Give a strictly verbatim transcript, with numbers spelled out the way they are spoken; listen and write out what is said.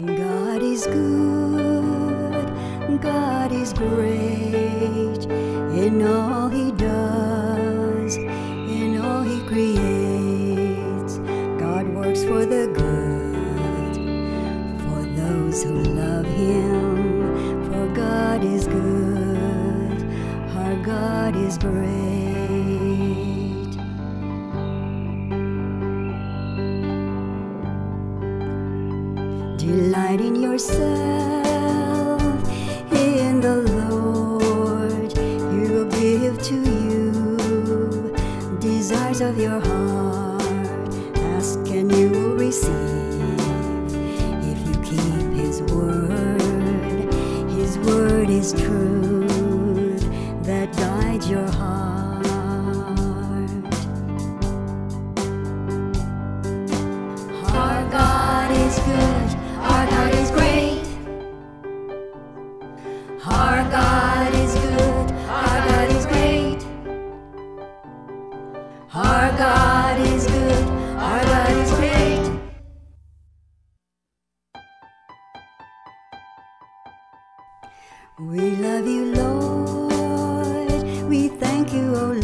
God is good, God is great, in all He does, in all He creates. God works for the good, for those who love Him, for God is good, our God is great. Delight in yourself, in the Lord, He will give to you desires of your heart. Ask and you will receive, if you keep His word. His word is truth that guides your heart. Our God is good. Our God is great. Our God is good. Our God is great. Our God is good. Our God is great. We love you, Lord. We thank you, O Lord.